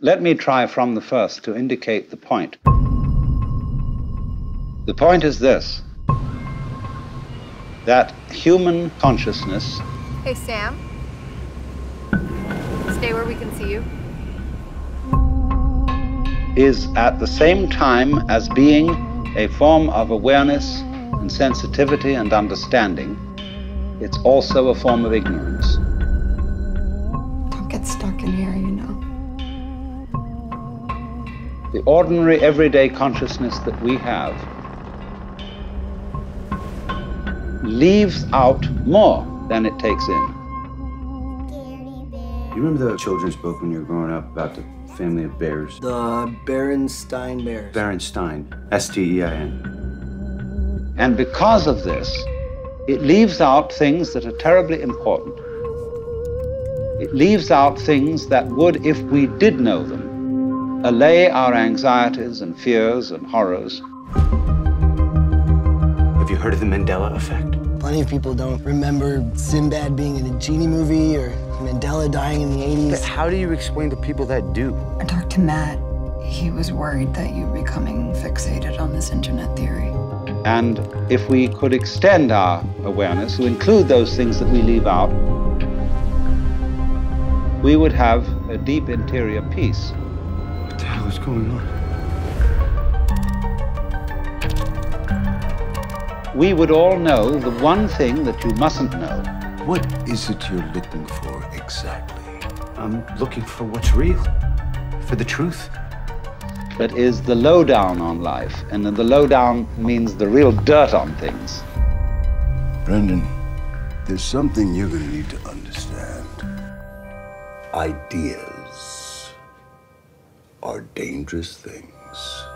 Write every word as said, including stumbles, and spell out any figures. Let me try from the first to indicate the point. The point is this, that human consciousness... Hey, Sam. Stay where we can see you. ...is at the same time as being a form of awareness and sensitivity and understanding. It's also a form of ignorance. Don't get stuck in here, you know. The ordinary, everyday consciousness that we have leaves out more than it takes in. You remember the children's book when you were growing up about the family of bears? The Berenstain Bears. Berenstain, S T E I N. And because of this, it leaves out things that are terribly important. It leaves out things that would, if we did know them, allay our anxieties and fears and horrors. Have you heard of the Mandela Effect? Plenty of people don't remember Sinbad being in a genie movie or Mandela dying in the eighties. But how do you explain to people that do? I talked to Matt. He was worried that you were becoming fixated on this internet theory. And if we could extend our awareness to include those things that we leave out, we would have a deep interior peace. What the hell is going on? We would all know the one thing that you mustn't know. What is it you're looking for exactly? I'm looking for what's real, for the truth. That is the lowdown on life, and the lowdown means the real dirt on things. Brendan, there's something you're going to need to understand. Ideas are dangerous things.